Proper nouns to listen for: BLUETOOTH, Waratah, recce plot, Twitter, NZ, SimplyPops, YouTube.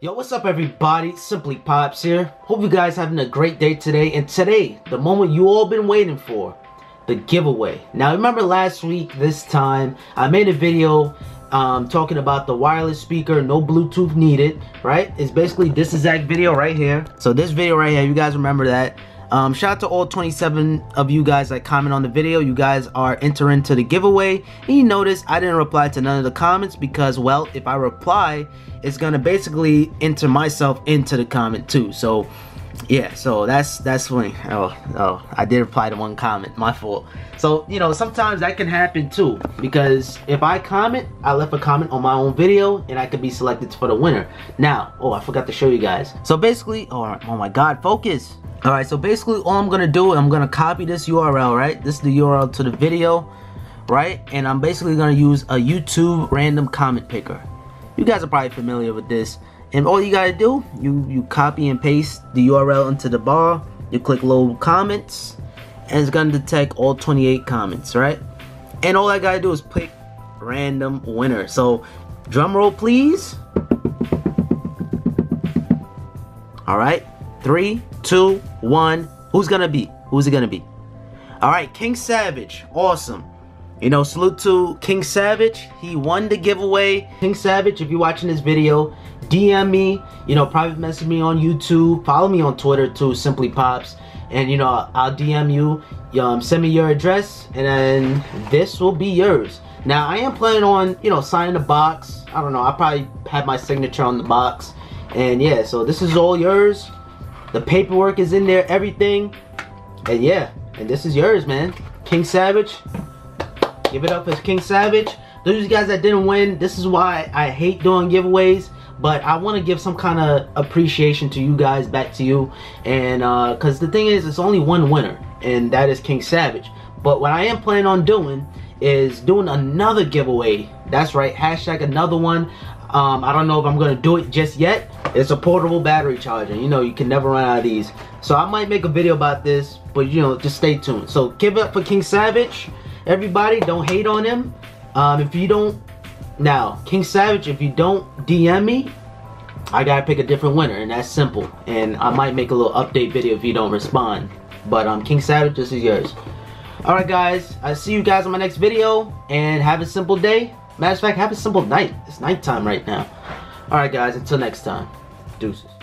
Yo, what's up everybody, SimplyPops here. Hope you guys having a great day today. And today, the moment you all been waiting for, the giveaway. Now remember last week, this time, I made a video talking about the wireless speaker, no Bluetooth needed, right? It's basically this exact video right here. So this video right here, you guys remember that. Shout out to all 27 of you guys that comment on the video. You guys are entering to the giveaway. And you notice I didn't reply to none of the comments because, well, if I reply, it's gonna basically enter myself into the comment too. So yeah, so that's funny. Oh, I did reply to one comment, my fault. So you know, sometimes that can happen too, because if I comment, I left a comment on my own video and I could be selected for the winner. Now, oh, I forgot to show you guys. So basically, oh my god, focus. Alright, so basically all I'm gonna do, I'm gonna copy this URL, right? This is the URL to the video, right? And I'm basically gonna use a YouTube random comment picker. You guys are probably familiar with this. And all you gotta do, you copy and paste the URL into the bar, you click load comments, and it's gonna detect all 28 comments, right? And all I gotta do is pick random winner. So, drum roll please. Alright, 3, 2, 1. Who's gonna be? Who's it gonna be? All right, King Savage. Awesome. You know, salute to King Savage. He won the giveaway. King Savage, if you're watching this video, DM me. You know, private message me on YouTube. Follow me on Twitter too, SimplyPops. And you know, I'll DM you. Send me your address, and then this will be yours. Now, I am planning on, you know, signing the box. I don't know. I probably have my signature on the box. And yeah, so this is all yours. The paperwork is in there, everything. And yeah, and this is yours, man. King Savage. Give it up for King Savage. Those guys that didn't win, this is why I hate doing giveaways. But I want to give some kind of appreciation to you guys, back to you. And because the thing is, it's only one winner. And that is King Savage. But what I am planning on doing is doing another giveaway. That's right, hashtag another one. I don't know if I'm going to do it just yet. It's a portable battery charger. You know, you can never run out of these. So I might make a video about this, but you know, just stay tuned. So give it up for King Savage. Everybody, don't hate on him. If you don't, now, King Savage, if you don't DM me, I got to pick a different winner, and that's simple. And I might make a little update video if you don't respond. But King Savage, this is yours. Alright guys, I'll see you guys on my next video, and have a simple day. Matter of fact, have a simple night. It's nighttime right now. Alright guys, until next time. Deuces.